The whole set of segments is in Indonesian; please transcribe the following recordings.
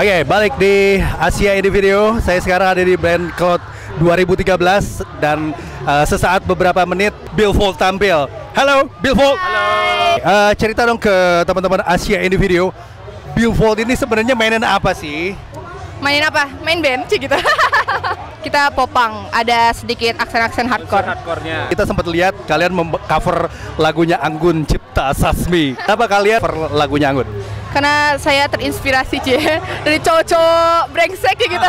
Oke, balik di Asia Indie Video. Saya sekarang ada di Bandung Clothing 2013 dan sesaat beberapa menit Billfold tampil. Halo Billfold. Halo. Cerita dong ke teman-teman Asia Indie Video. Billfold ini sebenarnya mainan apa sih? Mainin apa? Main band sih gitu. Kita popang, ada sedikit aksen-aksen hardcore-nya. Kita sempat lihat kalian cover lagunya Anggun, Cipta Sasmi. Apa kalian cover lagunya Anggun? Karena saya terinspirasi dari cowok-cowok brengsek kayak gitu.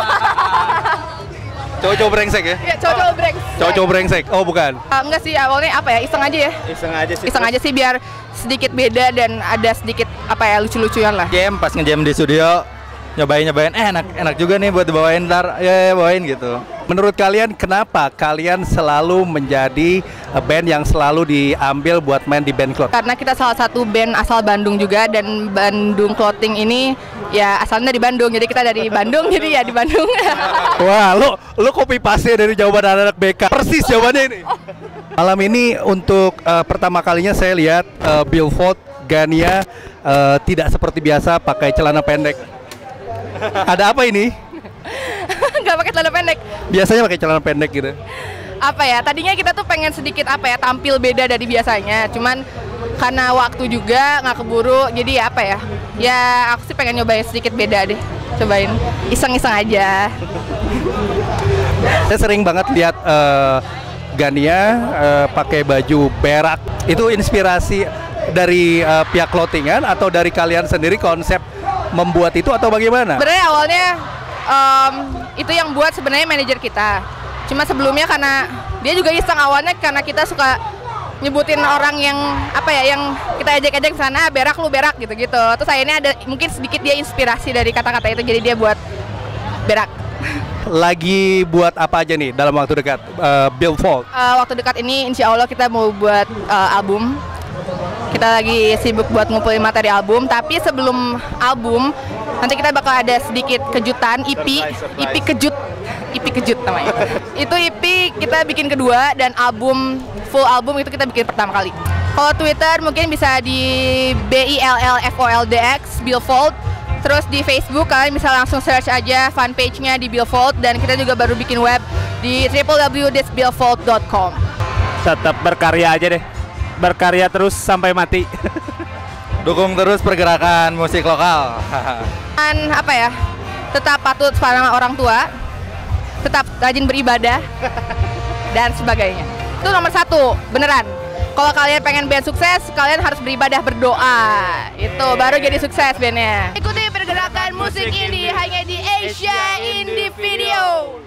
Cowok-cowok brengsek ya? Iya, cowok-cowok brengsek. Cowok-cowok brengsek. Oh, bukan. Enggak sih, awalnya apa ya? Iseng aja ya. Iseng aja sih. Iseng aja sih biar sedikit beda dan ada sedikit apa ya, lucu-lucuan lah. Jam pas ngejam di studio, nyobain-nyobain enak juga nih buat dibawain ntar, ya bawain gitu. Menurut kalian kenapa kalian selalu menjadi band yang selalu diambil buat main di band clothing? Karena kita salah satu band asal Bandung juga, dan Bandung Clothing ini ya asalnya dari Bandung, jadi kita dari Bandung, jadi ya di Bandung. Wah, lu copy paste dari jawaban anak-anak BK. Persis jawabannya ini. Malam ini untuk pertama kalinya saya lihat Billfold Gania tidak seperti biasa pakai celana pendek. Ada apa ini? Nggak pakai celana pendek. Biasanya pakai celana pendek gitu. Apa ya? Tadinya kita tuh pengen sedikit apa ya? Tampil beda dari biasanya. Cuman karena waktu juga nggak keburu. Jadi ya apa ya? Ya aku sih pengen nyobain sedikit beda deh. Cobain. Iseng-iseng aja. Saya sering banget lihat Gania pakai baju berak. Itu inspirasi dari pihak clothingan atau dari kalian sendiri konsep membuat itu atau bagaimana? Sebenarnya awalnya itu yang buat sebenarnya manajer kita. Cuma sebelumnya karena dia juga iseng awalnya, karena kita suka nyebutin orang yang apa ya, yang kita ejek-ejek sana, berak lu berak gitu-gitu. Terus akhirnya ada mungkin sedikit dia inspirasi dari kata-kata itu, jadi dia buat berak. Lagi buat apa aja nih dalam waktu dekat Billfold? Waktu dekat ini insya Allah kita mau buat album. Kita lagi sibuk buat ngumpulin materi album, tapi sebelum album nanti kita bakal ada sedikit kejutan EP kejut, EP kejut namanya. Itu EP kita bikin kedua, dan album full album itu kita bikin pertama kali. Kalau Twitter mungkin bisa di BILLFOLDX Billfold, terus di Facebook kalian bisa langsung search aja fanpage-nya di Billfold, dan kita juga baru bikin web di www.billfold.com. Tetap berkarya aja deh. Berkarya terus sampai mati. Dukung terus pergerakan musik lokal. Dan apa ya? Tetap patut sama orang tua, tetap rajin beribadah dan sebagainya. Itu nomor satu, beneran. Kalau kalian pengen band sukses, kalian harus beribadah, berdoa. Itu baru jadi sukses bandnya. Ikuti pergerakan musik ini hanya di Asia Indie Video.